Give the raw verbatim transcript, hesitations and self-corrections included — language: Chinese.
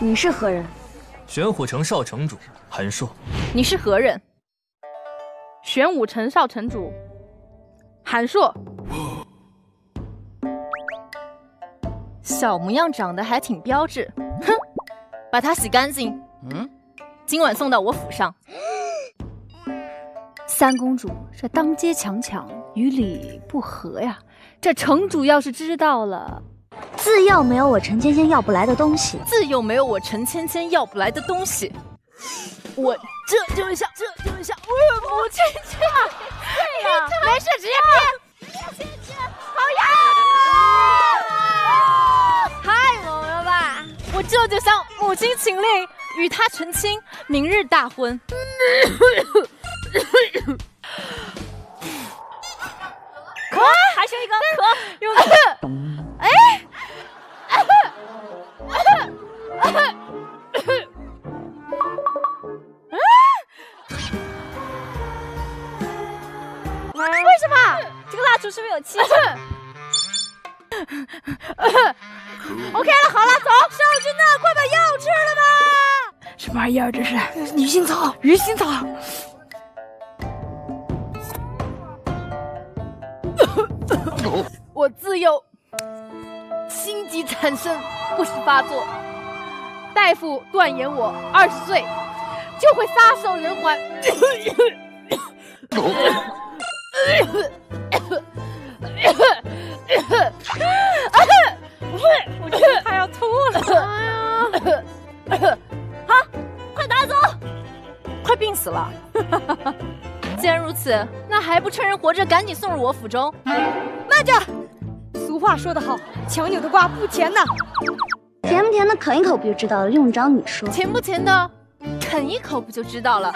你是何人？玄武城少城主韩硕。你是何人？玄武城少城主韩硕。小模样长得还挺标致，哼，把它洗干净。嗯，今晚送到我府上。三公主，这当街强抢与理不合呀！这城主要是知道了，自幼没有我陈芊芊要不来的东西，自幼没有我陈芊芊要不来的东西。我这就一下，这就一下，我母亲去了。对呀，没事，直接变。好呀！太萌了吧！我这就向母亲请令，与他成亲，明日大婚。咳，还剩一个咳，有个哎，为什么这个蜡烛是不是有气体？OK 了，好了，走，少君呐，快把药吃了吧！什么玩意儿这是？鱼腥草，鱼腥草。我自幼心疾缠身，不时发作。大夫断言我二十岁就会撒手人寰。我真的快要吐了！哎呀，好，快打走！快病死了！既然如此，那还不趁人活着赶紧送入我府中？慢着，俗话说得好，强扭的瓜不甜呐。甜不甜的啃一口不就知道了，用不着你说。甜不甜的啃一口不就知道了。啊